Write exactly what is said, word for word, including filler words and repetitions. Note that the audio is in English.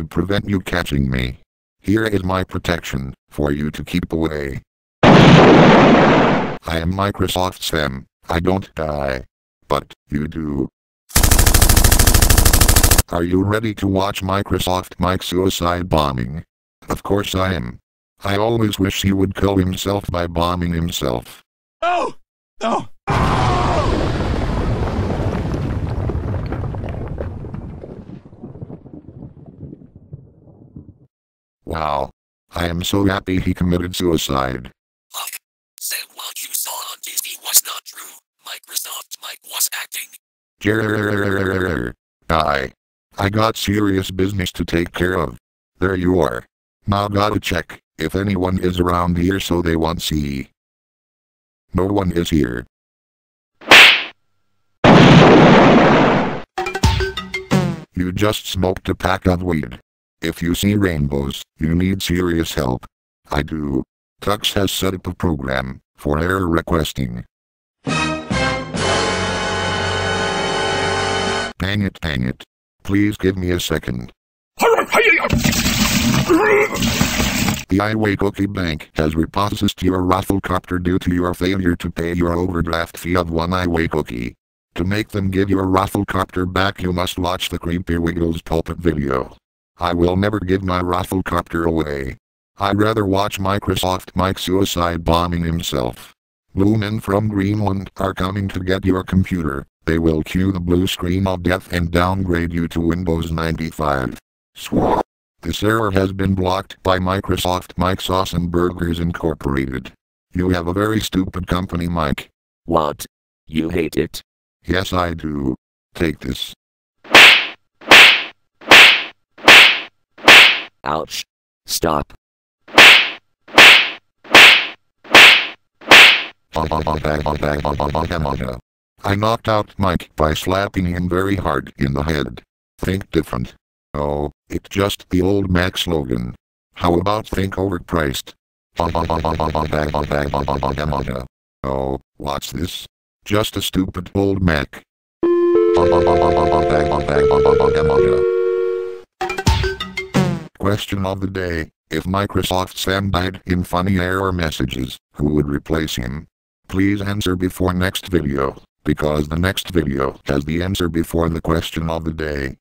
to prevent you catching me. Here is my protection, for you to keep away. I am Microsoft Sam. I don't die. But, you do. Are you ready to watch Microsoft Mike suicide bombing? Of course I am. I always wish he would kill himself by bombing himself. No! No! Wow. I am so happy he committed suicide. Look, Sam, what you saw on Disney was not true. Microsoft Mike was acting. Jerrrrrrrrrrrrrrrrrrrrrrrrrrrrrrrrrrrrrrrrr. I. I got serious business to take care of. There you are. Now gotta check if anyone is around here so they won't see. No one is here. You just smoked a pack of weed. If you see rainbows, you need serious help. I do. Tux has set up a program for error requesting. Dang it, dang it. Please give me a second. The iWay Cookie Bank has repossessed your rafflecopter due to your failure to pay your overdraft fee of one iWay cookie. To make them give your rafflecopter back, you must watch the Creepy Wiggles pulpit video. I will never give my rafflecopter away. I'd rather watch Microsoft Mike suicide bombing himself. Blue men from Greenland are coming to get your computer. They will cue the blue screen of death and downgrade you to Windows ninety-five. Swap. This error has been blocked by Microsoft Mike Sauce and Burgers Incorporated. You have a very stupid company, Mike. What? You hate it? Yes, I do. Take this. Ouch. Stop. I knocked out Mike by slapping him very hard in the head. Think different. Oh, it's just the old Mac slogan. How about think overpriced? Oh, what's this? Just a stupid old Mac. Question of the day. If Microsoft Sam died in funny error messages, who would replace him? Please answer before next video, because the next video has the answer before the question of the day.